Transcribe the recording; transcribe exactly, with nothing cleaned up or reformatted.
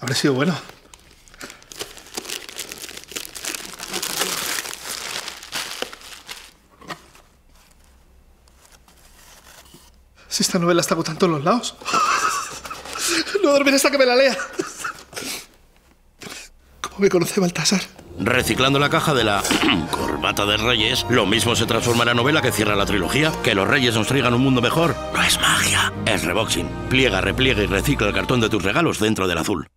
Habrá sido bueno. Si esta novela está agotando en los lados. No dormiré hasta que me la lea. ¿Cómo me conoce Baltasar? Reciclando la caja de la corbata de Reyes, lo mismo se transforma en la novela que cierra la trilogía. Que los Reyes nos traigan un mundo mejor. No es magia, es reboxing. Pliega, repliega y recicla el cartón de tus regalos dentro del azul.